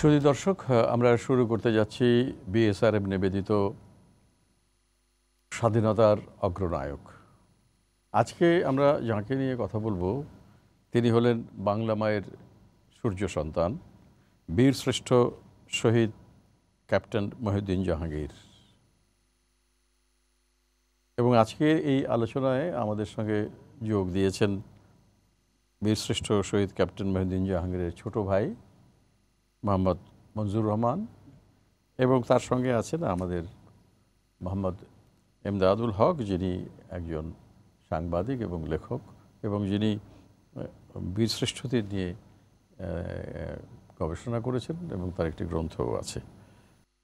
शुरू दर्शक आमरा शुरू करते जाच्छी बीएसआरएफ निवेदित स्वाधीनतार अग्रनायक आजके आमरा जाके निये कथा बोलबो तिनि हलेन बांगला मायेर सूर्य सन्तान वीर श्रेष्ठ शहीद कैप्टन मोहिउद्दीन जहांगीर एबं आजके एई आलोचनाय आमादेर संगे जोग दियेछेन वीर श्रेष्ठ शहीद कैप्टन मोहिउद्दीन जहांगीरेर छोटो भाई मोहम्मद मंजूर रहमान एवं तार संगे आছেন আমাদের মোহাম্মদ এমদাদুল হক যিনি একজন সাংবাদিক এবং লেখক এবং যিনি বীরশ্রেষ্ঠদের নিয়ে গবেষণা করেছেন এবং তার একটি গ্রন্থও আছে।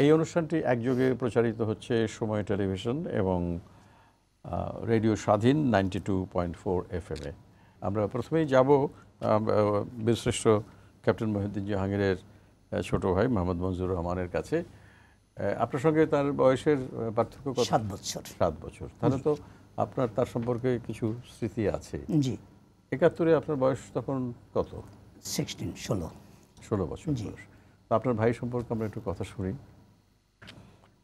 এই অনুষ্ঠানটি একযোগে প্রচারিত হচ্ছে সময় টেলিভিশন এবং রেডিও স্বাধীন 92.4 FM এ। আমরা প্রথমেই যাব বীরশ্রেষ্ঠ ক্যাপ্টেন মোহিউদ্দিন জাহাঙ্গীরের छोटो भाई मोहम्मद मंजूर रहमान आपनार संगे तार बयसेर पार्थक्य कत? 7 बछर। ताहले तो आपनार तार सम्पर्के किछु स्मृति आछे। जी 71 ए आपनार बयस तखन कत? 16 बछर बयस। तो आपनार भाई सम्पर्के आमरा एकटु कथा शुनि,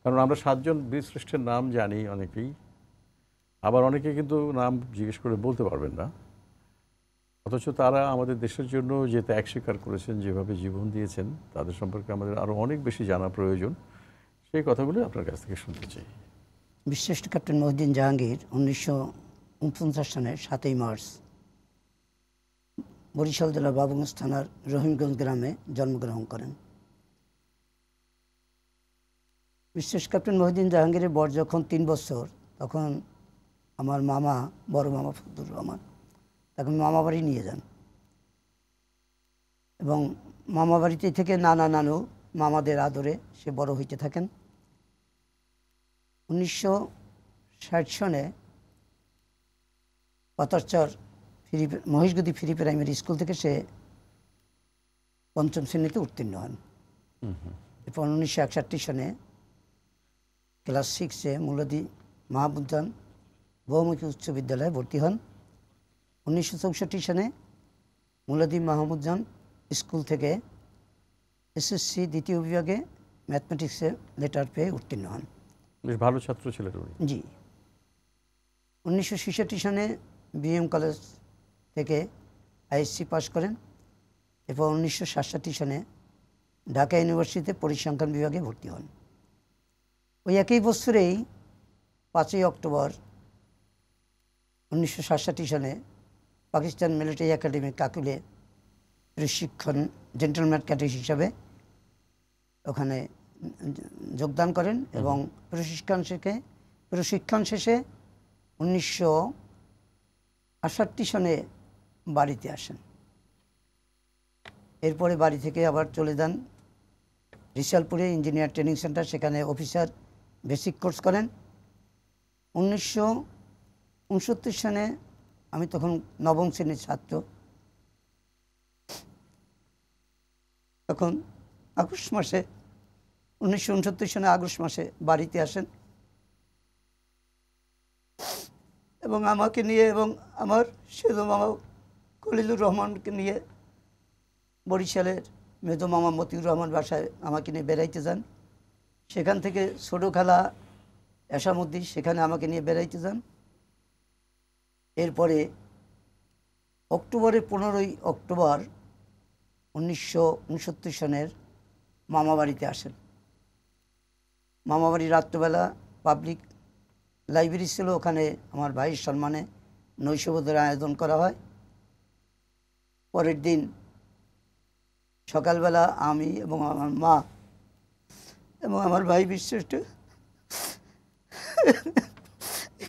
कारण आमरा 7 जन বীরশ্রেষ্ঠের नाम जानि अनेकेई, आबार अनेकेई किन्तु नाम जिज्ञेस करे बोलते पारबेन ना, অথচ তারা আমাদের দেশের জন্য যে ত্যাগ স্বীকার করেছেন, যেভাবে জীবন দিয়েছেন, তাদের সম্পর্কে আমাদের আরও অনেক বেশি জানা প্রয়োজন। সেই কথাগুলো আপনার কাছ থেকে শুনতে চাই। বীরশ্রেষ্ঠ ক্যাপ্টেন মোহিউদ্দিন জাহাঙ্গীর 1949 সালের 7ই মার্চ বরিশাল জেলার বাবুগঞ্জ থানার রহিমগঞ্জ গ্রামে জন্মগ্রহণ করেন। বীরশ্রেষ্ঠ ক্যাপ্টেন মোহিউদ্দিন জাহাঙ্গীরের বয়স যখন 3 বছর তখন আমার মামা, বড় মামা ফজলুর রহমান, তাকে মামাবাড়ি নিয়ে যান এবং মামাবাড়িতে থেকে নানা নানু মামাদের আদরে সে বড় হইতে থাকেন। 1960 সনে Patarchar Maheshgati free primary school থেকে সে 5ম শ্রেণীতে উত্তীর্ণ হন। এরপর 1961 সনে ক্লাস 6-এ মুলাদি মাহমুদ jan বহুমুখী উচ্চ বিদ্যালয়ে ভর্তি হন। 1964 সনে মুলাদি মাহমুদ jan স্কুল থেকে এসএসসি 2য় বিভাগে ম্যাথমেটিক্সে লেটার পেয়ে উত্তীর্ণ হন। বেশ ভালো ছাত্র ছিলেন উনি। জি 1966 সনে বিএম কলেজ থেকে আইএসসি পাস করেন। এরপর 1967 সনে ঢাকা ইউনিভার্সিটিতে পরিসংখ্যান বিভাগে ভর্তি হন। ওই একই বছরেই 5ই অক্টোবর 1967 সনে পাকিস্তান মিলিটারি একাডেমি কাকুলে প্রশিক্ষণ জেন্টলম্যান ক্যাডেট হিসাবে ওখানে যোগদান করেন এবং প্রশিক্ষণ শেষে 1968 সনে বাড়িতে আসেন। এরপরে বাড়ি থেকে আবার চলে যান রিসালপুরে ইঞ্জিনিয়ার ট্রেনিং সেন্টার, সেখানে অফিসার বেসিক কোর্স করেন। 1969 সনে আমি তখন 9ম শ্রেণীর ছাত্র, তখন আগস্ট মাসে বাড়িতে আসেন এবং আমাকে নিয়ে এবং আমার সেজো মামা খলিলুর রহমানকে নিয়ে বরিশালের মেজো মামা মতিউর রহমান বাসায় আমাকে নিয়ে বেড়াইতে যান। সেখান থেকে ছোটো খালা এশামুদ্দি সেখানে আমাকে নিয়ে বেড়াইতে যান। এরপরে অক্টোবরের 15ই অক্টোবর 1969 সনের মামাবাড়িতে আসেন। মামাবাড়ি রাত্রবেলা পাবলিক লাইব্রেরি ছিল, ওখানে আমার ভাইয়ের সম্মানে নৈশভোজের আয়োজন করা হয়। পরের দিন সকালবেলা আমি এবং আমার মা এবং আমার ভাই বীরশ্রেষ্ঠ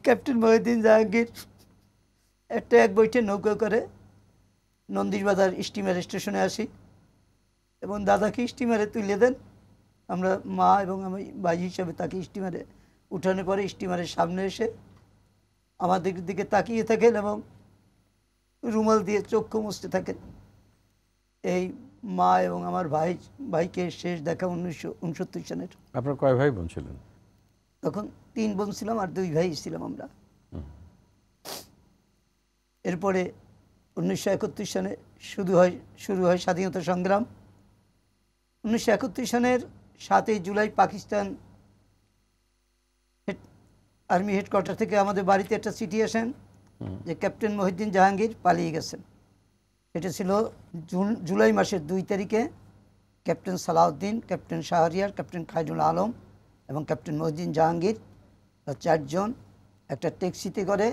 ক্যাপ্টেন মোহিউদ্দিন জাহাঙ্গীর একটা এক বইটে নৌকা করে নন্দীবাজার স্টিমার স্টেশনে আসি এবং দাদাকে স্টিমারে তুলে দেন। আমরা মা এবং আমি ভাই হিসাবে তাকে স্টিমারে উঠানোর পরে স্টিমারের সামনে এসে আমাদের দিকে তাকিয়ে থাকেন এবং রুমাল দিয়ে চক্ষু মুছতে থাকেন। এই মা এবং আমার ভাইকে শেষ দেখা 1969 সনের। আপনার কয় ভাই বোন ছিলেন? তখন 3 বোন ছিলাম আর 2 ভাই ছিলাম আমরা। এরপরে 1971 সনে শুরু হয় স্বাধীনতা সংগ্রাম। 1971 सनेर 7 जुलाई पाकिस्तान आर्मी हेडकोयार्टार थेके आमादेर बाड़ीते एकटा चिठी आसेन जे कैप्टन मोहिउद्दीन जाहांगीर पालिये गेছেন। এটা ছিল জুলাই মাসের 2 তারিখে। Captain Salauddin, captain Shahriar, captain Khairul Alam এবং ক্যাপ্টেন মোহিউদ্দিন জাহাঙ্গীর 4 জন একটা ট্যাক্সিতে করে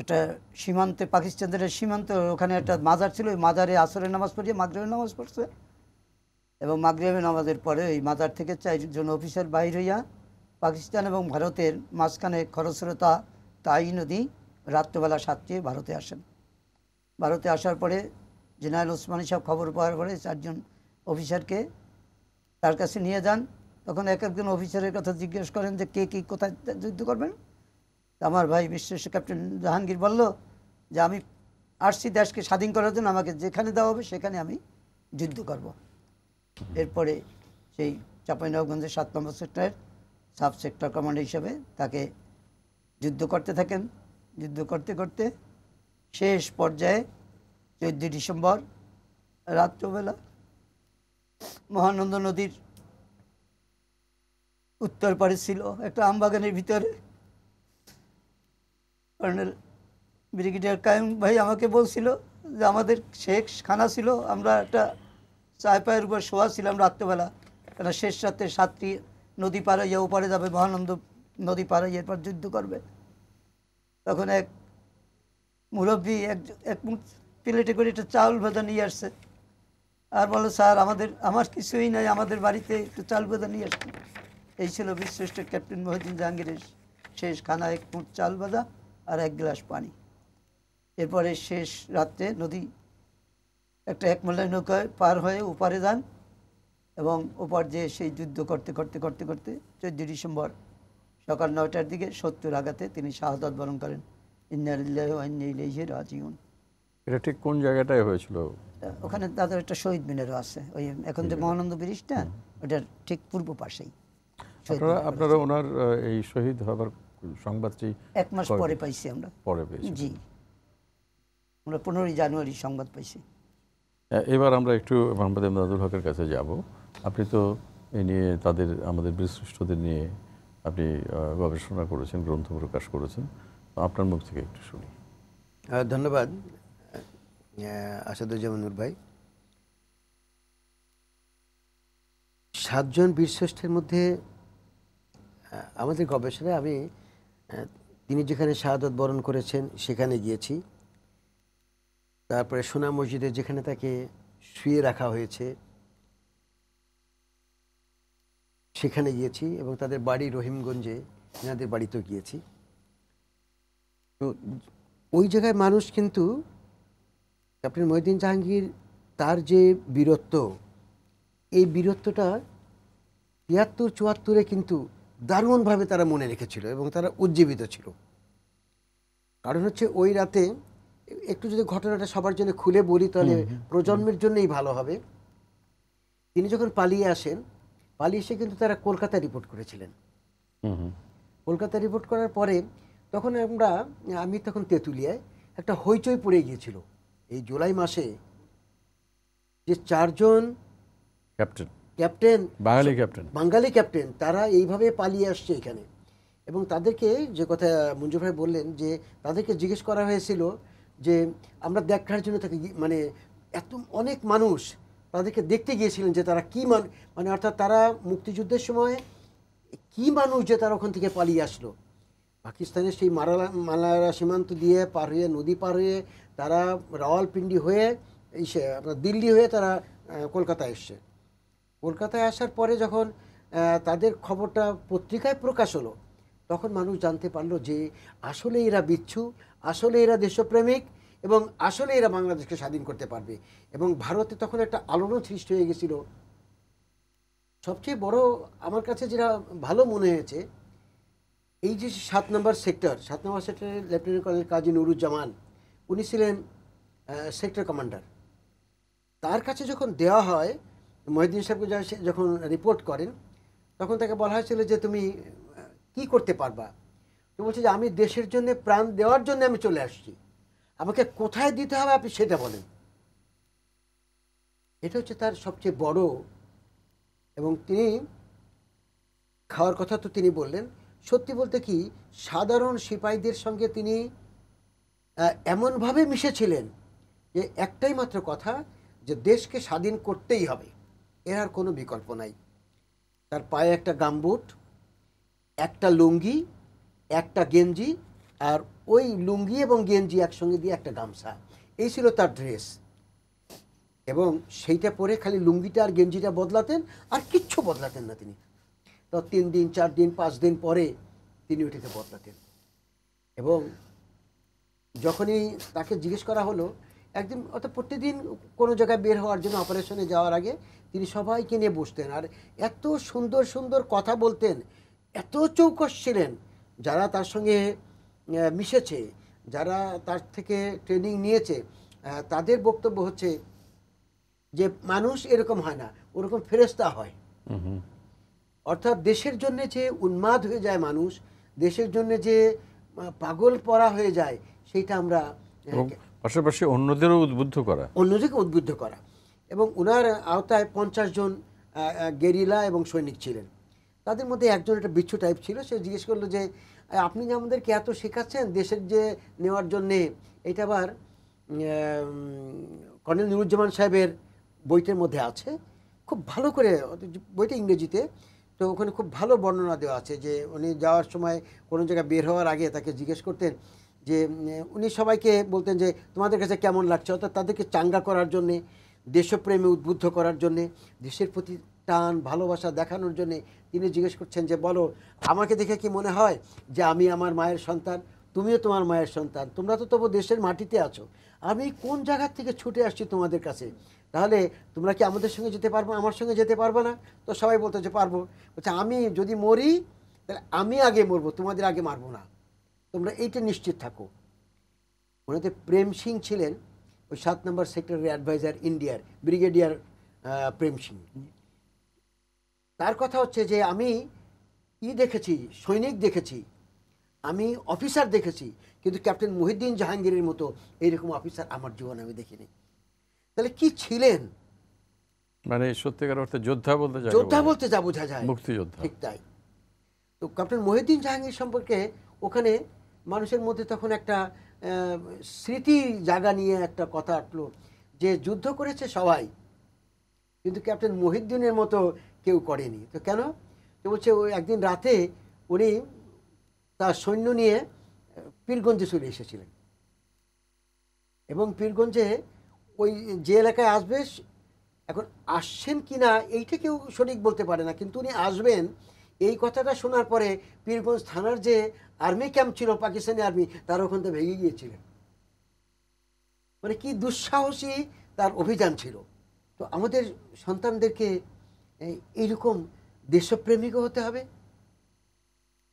একটা সীমান্তে, পাকিস্তানের সীমান্ত, ওখানে একটা মাজার ছিল, ওই মাজারে আসরের নামাজ পড়িয়ে মাগরিবের নামাজ পড়ছে এবং মাগরিবের নামাজের পরে ওই মাজার থেকে 4 জন অফিসার বাইর হইয়া পাকিস্তান এবং ভারতের মাঝখানে খরস্রোতা তাই নদী রাত্রিবেলা 7টে ভারতে আসেন। ভারতে আসার পরে জেনারেল ওসমানী সাহেব খবর পাওয়ার পরে 4 জন অফিসারকে তার কাছে নিয়ে যান। তখন একজন অফিসারের কথা জিজ্ঞেস করেন যে কে কী কোথায় যুদ্ধ করবেন। আমার ভাই বিশ্ব ক্যাপ্টেন জাহাঙ্গীর বলল যে আমি আরসি দেশকে স্বাধীন করার জন্য আমাকে যেখানে দেওয়া হবে সেখানে আমি যুদ্ধ করব। এরপরে সেই চাঁপাইনবাবগঞ্জের 7 নম্বর সেক্টরের সাব সেক্টর কমান্ডার হিসাবে তাকে যুদ্ধ করতে থাকেন। যুদ্ধ করতে করতে শেষ পর্যায়ে 14 ডিসেম্বর রাত্রবেলা মহানন্দ নদীর উত্তর পারে ছিল একটা আমবাগানের ভিতরে কর্নেল ব্রিগেডিয়ার কায়েম ভাই আমাকে বলছিল যে আমাদের শেষ খানা ছিল, আমরা একটা চায়পায়ের উপর শোয়া ছিলাম রাত্রবেলা, কারণ শেষ রাতে 7টি নদী পার হইয়া ওপারে যাবে, মহানন্দ নদী পার হইয়া এরপর যুদ্ধ করবে। তখন এক মুরব্বী এক প্লেটে করে একটা চাউল ভাজা নিয়ে আসছে আর বলো, স্যার আমাদের, আমার কিছুই নাই, আমাদের বাড়িতে একটু চাউল ভাজা নিয়ে আসছে। এই ছিল বিশ্রেষ্ঠ ক্যাপ্টেন মোহিউদ্দিন জাহাঙ্গীরের শেষ খানা, 1 মুঠ চাউল ভাজা আর 1 গ্লাস পানি। এরপরে শেষ রাত্রে নদী একটা একমল্লা নৌকায় পার হয়ে ওপারে যান এবং ওপার যেয়ে সেই যুদ্ধ করতে করতে করতে করতে 14 ডিসেম্বর সকাল 9টার দিকে 70 আঘাতে তিনি শাহাদত বরণ করেন। ইন্না লিল্লাহি ওয়া ইন্না ইলাইহি রাজিউন। এটা ঠিক কোন জায়গাটায় হয়েছিল? ওখানে তাদের একটা শহীদ মিনারও আছে, ওই এখন যে মহানন্দ ব্রিজটা ওটার ঠিক পূর্ব পাশেই। আপনারা ওনার এই শহীদ হওয়ার সংবাদটি 1 মাস পরে পাইছি আমরা, পরে পেয়েছি জি, আমরা 15 জানুয়ারি সংবাদ পাইছি। এবার আমরা একটু মোহাম্মদ এমদাদুল হকের কাছে যাব। আপনি তো এ নিয়ে তাদের, আমাদের বীরশ্রেষ্ঠদের নিয়ে আপনি গবেষণা করেছেন, গ্রন্থ প্রকাশ করেছেন, আপনার মুখ থেকে একটু শুনি। ধন্যবাদ আসাদুজ্জামান নূর ভাই। 7 জন বীরশ্রেষ্ঠের মধ্যে আমাদের গবেষণায় আমি তিনি যেখানে শাহাদত বরণ করেছেন সেখানে গিয়েছি, তারপরে সোনা মসজিদে যেখানে তাকে শুয়ে রাখা হয়েছে সেখানে গিয়েছি এবং তাদের বাড়ি রহিমগঞ্জে এনাদের বাড়িতেও গিয়েছি। তো ওই জায়গায় মানুষ কিন্তু ক্যাপ্টেন মোহিউদ্দিন জাহাঙ্গীর তার যে বীরত্ব, এই বীরত্বটা 73-74 কিন্তু দারুণভাবে তারা মনে রেখেছিল এবং তারা উজ্জীবিত ছিল। কারণ হচ্ছে ওই রাতে, একটু যদি ঘটনাটা সবার জন্য খুলে বলি তাহলে প্রজন্মের জন্যই ভালো হবে। তিনি যখন পালিয়ে আসেন, পালিয়ে এসে কিন্তু তারা কলকাতা রিপোর্ট করেছিলেন। কলকাতা রিপোর্ট করার পরে তখন আমি তখন তেঁতুলিয়ায় একটা হইচই পড়ে গিয়েছিল এই জুলাই মাসে, যে 4 জন ক্যাপ্টেন বাঙালি ক্যাপ্টেন তারা এইভাবে পালিয়ে আসছে এখানে। এবং তাদেরকে, যে কথা মঞ্জুর ভাই বললেন, যে তাদেরকে জিজ্ঞেস করা হয়েছিল যে আমরা দেখার জন্য তাকে, মানে এত অনেক মানুষ তাদেরকে দেখতে গিয়েছিলেন যে তারা কী মানে অর্থাৎ তারা মুক্তিযুদ্ধের সময় কী মানুষ যে তারা ওখান থেকে পালিয়ে আসলো। পাকিস্তানের সেই মালারা সীমান্ত দিয়ে পার হয়ে, নদী পার হয়ে তারা রাওয়ালপিন্ডি হয়ে এই আপনার দিল্লি হয়ে তারা কলকাতায় এসছে। কলকাতায় আসার পরে যখন তাদের খবরটা পত্রিকায় প্রকাশ হলো তখন মানুষ জানতে পারলো যে আসলে এরা বিচ্ছু, আসলে এরা দেশপ্রেমিক এবং আসলে এরা বাংলাদেশকে স্বাধীন করতে পারবে। এবং ভারতে তখন একটা আলোড়ন সৃষ্টি হয়ে গেছিল। সবচেয়ে বড় আমার কাছে যেটা ভালো মনে হয়েছে, এই যে 7 নম্বর সেক্টর, 7 নম্বর সেক্টরের লেফটেন্যান্ট কর্নেল কাজী নুরুজ্জামান উনি ছিলেন সেক্টর কমান্ডার। তার কাছে যখন দেওয়া হয়, মোহিউদ্দিন সাহেবকে যখন রিপোর্ট করেন তখন তাকে বলা হয়েছিল যে তুমি কি করতে পারবা। তো বলছে যে আমি দেশের জন্য প্রাণ দেওয়ার জন্য আমি চলে আসছি, আমাকে কোথায় দিতে হবে আপনি সেটা বলেন। এটা হচ্ছে তার সবচেয়ে বড় এবং তিনি খাওয়ার কথা তো তিনি বললেন সত্যি বলতে কি সাধারণ সিপাহীদের সঙ্গে তিনি এমন ভাবে মিশেছিলেন যে একটাই মাত্র কথা যে দেশকে স্বাধীন করতেই হবে এর আর কোনো বিকল্প নাই তার পায়ে একটা গামবুট একটা লুঙ্গি একটা গেঞ্জি আর ওই লুঙ্গি এবং গেঞ্জি একসঙ্গে দিয়ে একটা গামছা এই ছিল তার ড্রেস এবং সেইটা পরে খালি লুঙ্গিটা আর গেঞ্জিটা বদলাতেন আর কিচ্ছু বদলাতেন না তিনি তো 3 দিন 4 দিন 5 দিন পরে তিনি ওটাকে বদলাতেন এবং যখনই তাকে জিজ্ঞেস করা হলো একদম অত প্রতিদিন কোনো জায়গায় বের হওয়ার জন্য অপারেশনে যাওয়ার আগে তিনি সবাইকে নিয়ে বসতেন আর এত সুন্দর সুন্দর কথা বলতেন এত চৌকস ছিলেন যারা তার সঙ্গে মিশেছে যারা তার থেকে ট্রেনিং নিয়েছে তাদের বক্তব্য হচ্ছে যে মানুষ এরকম হয় না ওরকম ফেরেশতা হয় অর্থাৎ দেশের জন্য যে উন্মাদ হয়ে যায় মানুষ দেশের জন্য যে পাগল পড়া হয়ে যায় সেটা আমরা পাশাপাশি অন্যদেরও উদ্বুদ্ধ করা অন্যদেরকে উদ্বুদ্ধ করা এবং ওনার আওতায় 50 জন গেরিলা এবং সৈনিক ছিলেন তাদের মধ্যে একজন একটা বিচ্ছু টাইপ ছিল সে জিজ্ঞেস করলো যে আপনি যে আমাদেরকে এত শেখাচ্ছেন দেশের যে নেওয়ার জন্য এটা আবার কর্নেল নুরুজ্জামান সাহেবের বইটার মধ্যে আছে খুব ভালো করে বইটা ইংরেজিতে তো ওখানে খুব ভালো বর্ণনা দেওয়া আছে যে উনি যাওয়ার সময় কোনো জায়গায় বের হওয়ার আগে তাকে জিজ্ঞেস করতেন যে উনি সবাইকে বলতেন যে তোমাদের কাছে কেমন লাগছে অর্থাৎ তাদেরকে চাঙ্গা করার জন্যে দেশপ্রেমে উদ্বুদ্ধ করার জন্যে দেশের প্রতি টান ভালোবাসা দেখানোর জন্যে তিনি জিজ্ঞেস করছেন যে বলো আমাকে দেখে কি মনে হয় যে আমি আমার মায়ের সন্তান তুমিও তোমার মায়ের সন্তান তোমরা তো তবু দেশের মাটিতে আছো আমি কোন জায়গা থেকে ছুটে আসছি তোমাদের কাছে তাহলে তোমরা কি আমাদের সঙ্গে যেতে পারবো আমার সঙ্গে যেতে পারবে না তো সবাই বলতে যে পারবো আচ্ছা আমি যদি মরি তাহলে আমি আগে মরবো তোমাদের আগে মারবো না তোমরা এইটা নিশ্চিত থাকো ওনাদের প্রেম সিং ছিলেন ওই 7 নম্বর সেক্টরের অ্যাডভাইজার ইন্ডিয়ার ব্রিগেডিয়ার প্রেম সিং তার কথা হচ্ছে যে আমি দেখেছি সৈনিক দেখেছি আমি অফিসার দেখেছি কিন্তু ক্যাপ্টেন মহিউদ্দিন জাহাঙ্গীরের মতো এইরকম অফিসার আমার জীবনে আমি দেখিনি তাহলে কি ছিলেন মানে সত্যিকার অর্থে যোদ্ধা বলতে যা বোঝা যায় মুক্তিযোদ্ধা ঠিক তাই তো ক্যাপ্টেন মহিউদ্দিন জাহাঙ্গীর সম্পর্কে ওখানে মানুষের মধ্যে তখন একটা স্মৃতি জাগা নিয়ে একটা কথা উঠলো যে যুদ্ধ করেছে সবাই কিন্তু ক্যাপ্টেন মহিউদ্দিনের মতো কেউ করেনি তো কেন তো বলছে ওই একদিন রাতে উনি তার সৈন্য নিয়ে পীরগঞ্জে চলে এসেছিলেন এবং পীরগঞ্জে ওই যে এলাকায় আসবে এখন আসছেন কি না এইটা কেউ সঠিক বলতে পারে না কিন্তু উনি আসবেন এই কথাটা শোনার পরে পীরগঞ্জ থানার যে আর্মি ক্যাম্প ছিল পাকিস্তানি আর্মি তার ওখান থেকে ভেঙে গিয়েছিলেন মানে কি দুঃসাহসী তার অভিযান ছিল তো আমাদের সন্তানদেরকে এইরকম দেশপ্রেমিকও হতে হবে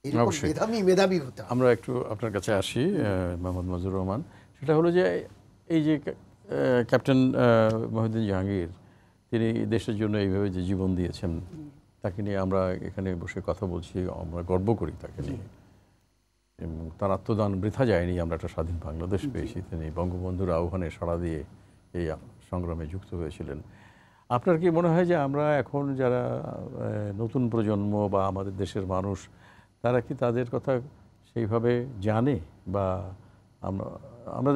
এরকম মেধাবী হতে হবে আমরা একটু আপনার কাছে আসি মোহাম্মদ মঞ্জুর রহমান সেটা হলো যে এই যে ক্যাপ্টেন মহিউদ্দিন জাহাঙ্গীর তিনি দেশের জন্য এইভাবে যে জীবন দিয়েছেন তাকে নিয়ে আমরা এখানে বসে কথা বলছি আমরা গর্ব করি তাকে নিয়ে এবং তার আত্মদান বৃথা যায়নি আমরা একটা স্বাধীন বাংলাদেশ পেয়েছি তিনি বঙ্গবন্ধুর আহ্বানে সাড়া দিয়ে এই সংগ্রামে যুক্ত হয়েছিলেন আপনার কি মনে হয় যে আমরা এখন যারা নতুন প্রজন্ম বা আমাদের দেশের মানুষ তারা কি তাদের কথা সেইভাবে জানে বা আমরা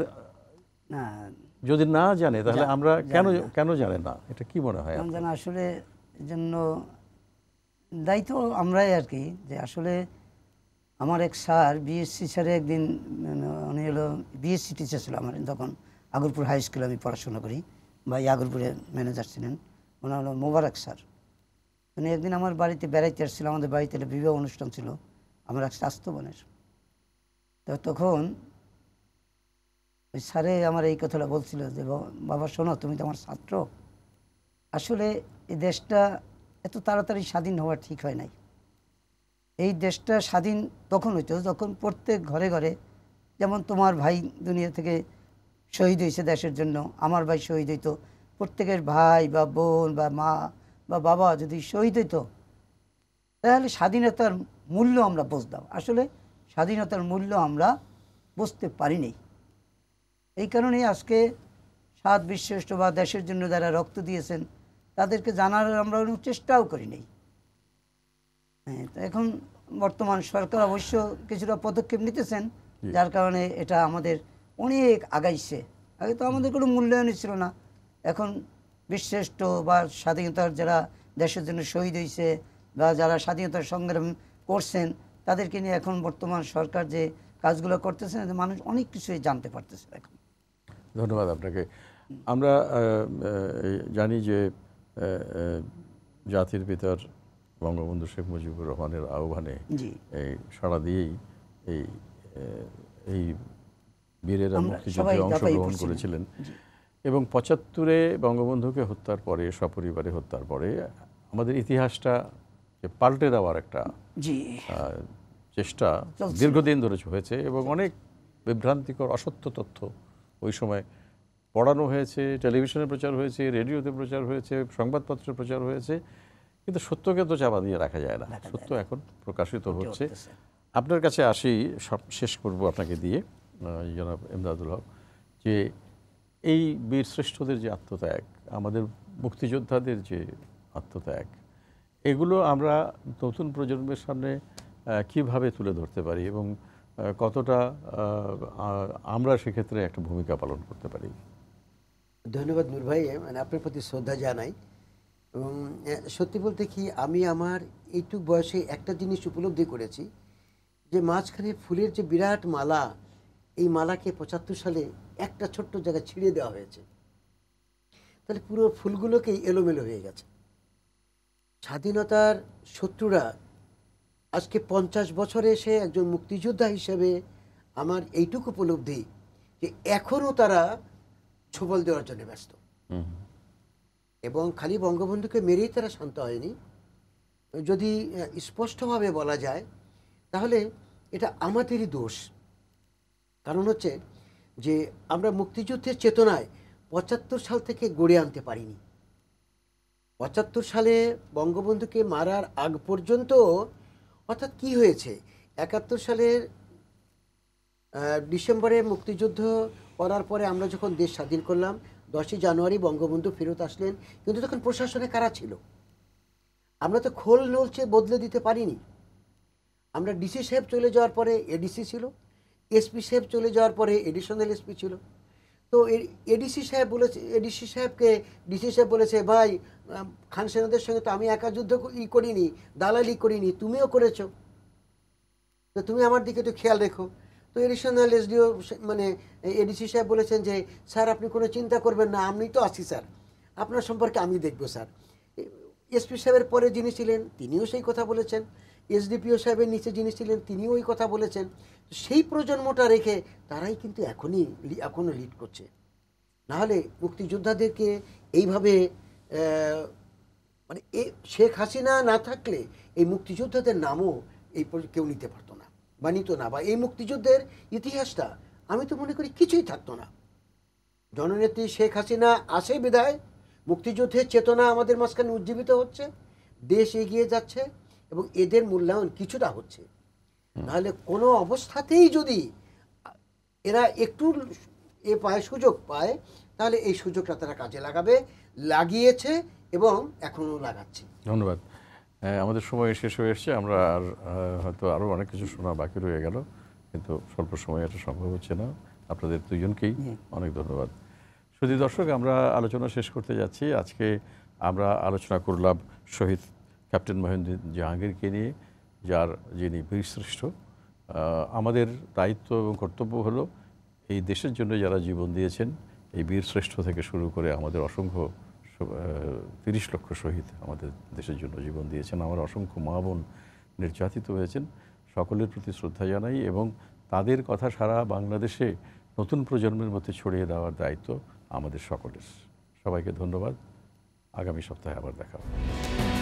যদি না জানে তাহলে আমরা কেন জানে না এটা কি মনে হয় আমরা আসলে জন্য দায়িত্ব আমরাই আর কি যে আসলে আমার এক স্যার বিএসসি স্যারে একদিন উনি হলো বিএসসি টিচার ছিল আমার তখন আগরপুর হাই স্কুলে আমি পড়াশোনা করি বা আগরপুরে ম্যানেজার ছিলেন ওনার হলো মোবারক স্যার উনি একদিন আমার বাড়িতে বেড়াইতে আসছিল আমাদের বাড়িতে একটা বিবাহ অনুষ্ঠান ছিল আমার এক স্বাস্থ্যবানের তো তখন ওই স্যারে আমার এই কথাটা বলছিল যে বাবা শোনো তুমি তো আমার ছাত্র আসলে এই দেশটা এত তাড়াতাড়ি স্বাধীন হওয়া ঠিক হয় নাই এই দেশটা স্বাধীন তখন হইতো যখন প্রত্যেক ঘরে ঘরে যেমন তোমার ভাই দুনিয়া থেকে শহীদ হয়েছে দেশের জন্য আমার ভাই শহীদ হইতো প্রত্যেকের ভাই বা বোন বা মা বা বাবা যদি শহীদ হইতো তাহলে স্বাধীনতার মূল্য আমরা বুঝতাম আসলে স্বাধীনতার মূল্য আমরা বুঝতে পারিনি এই কারণেই আজকে সাত বিশ্বস্ত বা দেশের জন্য যারা রক্ত দিয়েছেন তাদেরকে জানার আমরা কোনো চেষ্টাও করি নাই। এখন বর্তমান সরকার অবশ্য কিছুটা পদক্ষেপ নিতেছেন, যার কারণে এটা আমাদের অনেক আগাইছে। আগে তো আমাদের কোনো মূল্যায়নই ছিল না, এখন বিশ্বস্ত বা স্বাধীনতার যারা দেশের জন্য শহীদ হয়েছে বা যারা স্বাধীনতার সংগ্রাম করছেন তাদেরকে নিয়ে এখন বর্তমান সরকার যে কাজগুলো করতেছেন মানুষ অনেক কিছুই জানতে পারতেছে এখন। ধন্যবাদ আপনাকে। আমরা জানি যে জাতির পিতার বঙ্গবন্ধু শেখ মুজিবুর রহমানের আহ্বানে সাড়া দিয়েই এই বীরেরা মুক্তিযুদ্ধে অংশগ্রহণ করেছিলেন এবং ৭৫ বঙ্গবন্ধুকে হত্যার পরে, সপরিবারে হত্যার পরে আমাদের ইতিহাসটা পাল্টে দেওয়ার একটা চেষ্টা দীর্ঘদিন ধরে হয়েছে এবং অনেক বিভ্রান্তিকর অসত্য তথ্য ওই সময় পড়ানো হয়েছে, টেলিভিশনে প্রচার হয়েছে, রেডিওতে প্রচার হয়েছে, সংবাদপত্রে প্রচার হয়েছে, কিন্তু সত্যকে তো চাপা দিয়ে রাখা যায় না। সত্য এখন প্রকাশিত হচ্ছে। আপনার কাছে আসি, সব শেষ করব আপনাকে দিয়ে, জনাব এমদাদুল হক, যে এই বীর শ্রেষ্ঠদের যে আত্মত্যাগ, আমাদের মুক্তিযোদ্ধাদের যে আত্মত্যাগ, এগুলো আমরা নতুন প্রজন্মের সামনে কিভাবে তুলে ধরতে পারি এবং কতটা আমরা সেক্ষেত্রে একটা ভূমিকা পালন করতে পারি? ধন্যবাদ নূর ভাই, মানে আপনার প্রতি শ্রদ্ধা জানাই। এবং সত্যি বলতে কি, আমি আমার এইটুক বয়সে একটা জিনিস উপলব্ধি করেছি যে মাঝখানে ফুলের যে বিরাট মালা, এই মালাকে ৭৫ সালে একটা ছোট্ট জায়গায় ছিঁড়ে দেওয়া হয়েছে, তাহলে পুরো ফুলগুলোকেই এলোমেলো হয়ে গেছে। স্বাধীনতার শত্রুরা আজকে ৫০ বছরে এসে একজন মুক্তিযোদ্ধা হিসেবে আমার এইটুকু উপলব্ধি যে এখনও তারা ছবল দেওয়ার জন্য ব্যস্ত, এবং খালি বঙ্গবন্ধুকে মেরেই তারা শান্ত হয়নি। যদি স্পষ্টভাবে বলা যায় তাহলে এটা আমাদেরই দোষ। কারণ হচ্ছে যে আমরা মুক্তিযুদ্ধের চেতনায় ৭৫ সাল থেকে গড়ে আনতে পারিনি। ৭৫ সালে বঙ্গবন্ধুকে মারার আগ পর্যন্ত অর্থাৎ কি হয়েছে, ৭১ সালের ডিসেম্বরে মুক্তিযুদ্ধ করার পরে আমরা যখন দেশ স্বাধীন করলাম, 10ই জানুয়ারি বঙ্গবন্ধু ফেরত আসলেন, কিন্তু তখন প্রশাসনে কারা ছিল? আমরা তো খোল নলচে বদলে দিতে পারিনি। আমরা ডিসি সাহেব চলে যাওয়ার পরে এডিসি ছিল, এসপি সাহেব চলে যাওয়ার পরে এডিশনাল এসপি ছিল। তো ডিসি সাহেব বলেছে ভাই খান সেনাদের সঙ্গে তো আমি একা যুদ্ধ করিনি, দালালি করিনি, তুমিও করেছো, তো তুমি আমার দিকে একটু খেয়াল রেখো। তো এডিশনাল এসডিও মানে এডিসি সাহেব বলেছেন যে স্যার আপনি কোনো চিন্তা করবেন না, আমি তো আছি স্যার, আপনার সম্পর্কে আমি দেখব স্যার। এসপি সাহেবের পরে যিনি ছিলেন তিনিও সেই কথা বলেছেন, এসডিপিও সাহেবের নিচে যিনি ছিলেন তিনিও ওই কথা বলেছেন। সেই প্রজন্মটা রেখে তারাই কিন্তু এখনও লিড করছে। নাহলে মুক্তিযোদ্ধাদেরকে এইভাবে মানে শেখ হাসিনা না থাকলে এই মুক্তিযোদ্ধাদের নামও এই কেউ নিতে পারতো না, বানিত না, বা এই মুক্তিযুদ্ধের ইতিহাসটা আমি তো মনে করি কিছুই থাকতো না। জননেত্রী শেখ হাসিনা আসে বিদায় মুক্তিযুদ্ধের চেতনা আমাদের মাঝখানে উজ্জীবিত হচ্ছে, দেশ এগিয়ে যাচ্ছে এবং এদের মূল্যায়ন কিছুটা হচ্ছে। নাহলে কোনো অবস্থাতেই যদি এরা একটু সুযোগ পায় তাহলে এই সুযোগটা তারা কাজে লাগাবে, লাগিয়েছে এবং এখনও লাগাচ্ছে। ধন্যবাদ। আমাদের সময় শেষ হয়ে এসছে, আমরা আর হয়তো আরও অনেক কিছু শোনা বাকি রয়ে গেল, কিন্তু স্বল্প সময় এটা সম্ভব হচ্ছে না। আপনাদের দুজনকেই অনেক ধন্যবাদ। শুধু দর্শক, আমরা আলোচনা শেষ করতে যাচ্ছি। আজকে আমরা আলোচনা করলাম শহীদ ক্যাপ্টেন মহিউদ্দিন জাহাঙ্গীরকে নিয়ে, যিনি বীরশ্রেষ্ঠ। আমাদের দায়িত্ব এবং কর্তব্য হলো এই দেশের জন্য যারা জীবন দিয়েছেন, এই বীরশ্রেষ্ঠ থেকে শুরু করে আমাদের অসংখ্য 30 লক্ষ শহীদ আমাদের দেশের জন্য জীবন দিয়েছেন, আমার অসংখ্য মা বোন নির্যাতিত হয়েছেন, সকলের প্রতি শ্রদ্ধা জানাই এবং তাদের কথা সারা বাংলাদেশে নতুন প্রজন্মের মধ্যে ছড়িয়ে দেওয়ার দায়িত্ব আমাদের সকলের। সবাইকে ধন্যবাদ। আগামী সপ্তাহে আবার দেখা হবে।